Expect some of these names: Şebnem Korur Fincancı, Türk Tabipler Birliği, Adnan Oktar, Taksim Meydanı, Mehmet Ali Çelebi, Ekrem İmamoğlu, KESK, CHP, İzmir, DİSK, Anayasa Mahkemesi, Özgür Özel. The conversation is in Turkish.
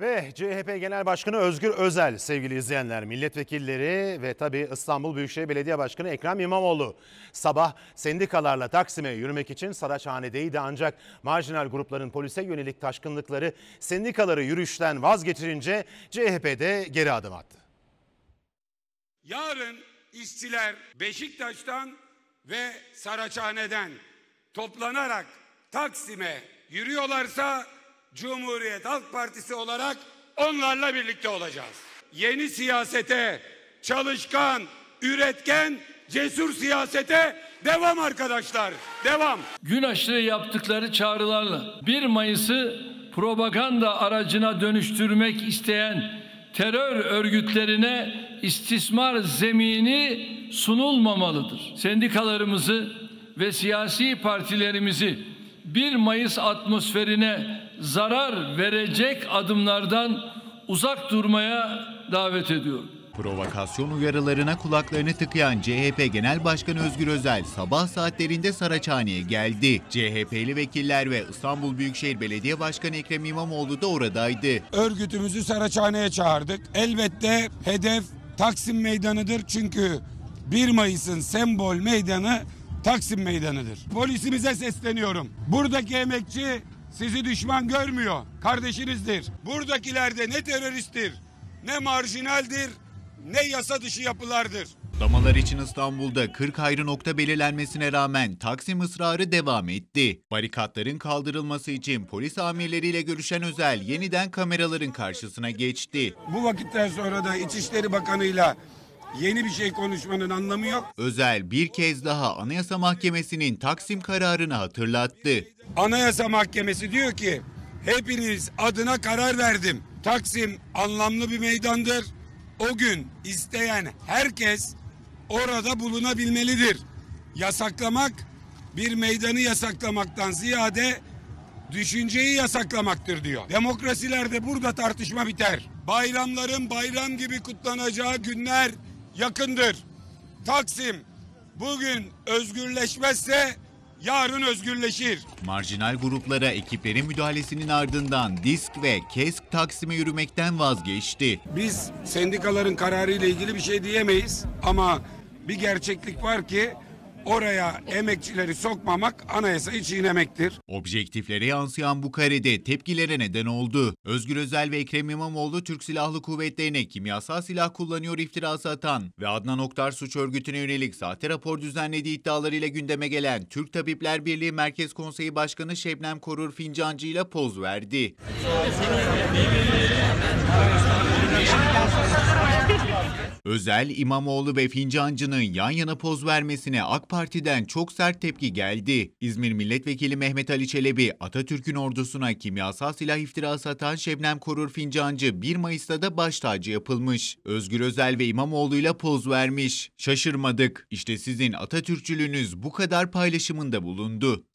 Ve CHP Genel Başkanı Özgür Özel, sevgili izleyenler, milletvekilleri ve tabii İstanbul Büyükşehir Belediye Başkanı Ekrem İmamoğlu sabah sendikalarla Taksim'e yürümek için Saraçhane'deydi, ancak marjinal grupların polise yönelik taşkınlıkları sendikaları yürüyüşten vazgeçirince CHP'de geri adım attı. Yarın işçiler Beşiktaş'tan ve Saraçhane'den toplanarak Taksim'e yürüyorlarsa Cumhuriyet Halk Partisi olarak onlarla birlikte olacağız. Yeni siyasete, çalışkan, üretken, cesur siyasete devam arkadaşlar, devam. Gün aşırı yaptıkları çağrılarla 1 Mayıs'ı propaganda aracına dönüştürmek isteyen terör örgütlerine istismar zemini sunulmamalıdır. Sendikalarımızı ve siyasi partilerimizi 1 Mayıs atmosferine zarar verecek adımlardan uzak durmaya davet ediyorum. Provokasyon uyarılarına kulaklarını tıkayan CHP Genel Başkanı Özgür Özel sabah saatlerinde Saraçhane'ye geldi. CHP'li vekiller ve İstanbul Büyükşehir Belediye Başkanı Ekrem İmamoğlu da oradaydı. Örgütümüzü Saraçhane'ye çağırdık. Elbette hedef Taksim Meydanı'dır, çünkü 1 Mayıs'ın sembol meydanı Taksim Meydanı'dır. Polisimize sesleniyorum. Buradaki emekçi sizi düşman görmüyor, kardeşinizdir. Buradakiler de ne teröristtir, ne marjinaldir, ne yasa dışı yapılardır. Damalar için İstanbul'da 40 ayrı nokta belirlenmesine rağmen Taksim ısrarı devam etti. Barikatların kaldırılması için polis amirleriyle görüşen Özel yeniden kameraların karşısına geçti. Bu vakitten sonra da İçişleri Bakanı'yla yeni bir şey konuşmanın anlamı yok. Özel bir kez daha Anayasa Mahkemesi'nin Taksim kararını hatırlattı. Anayasa Mahkemesi diyor ki, hepiniz adına karar verdim. Taksim anlamlı bir meydandır. O gün isteyen herkes orada bulunabilmelidir. Yasaklamak, bir meydanı yasaklamaktan ziyade düşünceyi yasaklamaktır diyor. Demokrasilerde burada tartışma biter. Bayramların bayram gibi kutlanacağı günler yakındır. Taksim bugün özgürleşmezse yarın özgürleşir. Marjinal gruplara ekiplerin müdahalesinin ardından DİSK ve KESK Taksim'e yürümekten vazgeçti. Biz sendikaların kararıyla ilgili bir şey diyemeyiz ama bir gerçeklik var ki oraya emekçileri sokmamak anayasayı çiğnemektir. Objektiflere yansıyan bu karede tepkilere neden oldu. Özgür Özel ve Ekrem İmamoğlu Türk Silahlı Kuvvetleri'ne kimyasal silah kullanıyor iftirası atan ve Adnan Oktar suç örgütüne yönelik sahte rapor düzenlediği iddialarıyla gündeme gelen Türk Tabipler Birliği Merkez Konseyi Başkanı Şebnem Korur Fincancı ile poz verdi. Özel, İmamoğlu ve Fincancı'nın yan yana poz vermesine AK Parti'den çok sert tepki geldi. İzmir Milletvekili Mehmet Ali Çelebi, Atatürk'ün ordusuna kimyasal silah iftirası atan Şebnem Korur Fincancı 1 Mayıs'ta da baş tacı yapılmış. Özgür Özel ve İmamoğlu'yla poz vermiş. Şaşırmadık. İşte sizin Atatürkçülüğünüz bu kadar paylaşımında bulundu.